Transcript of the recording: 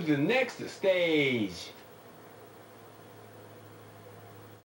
to the next stage.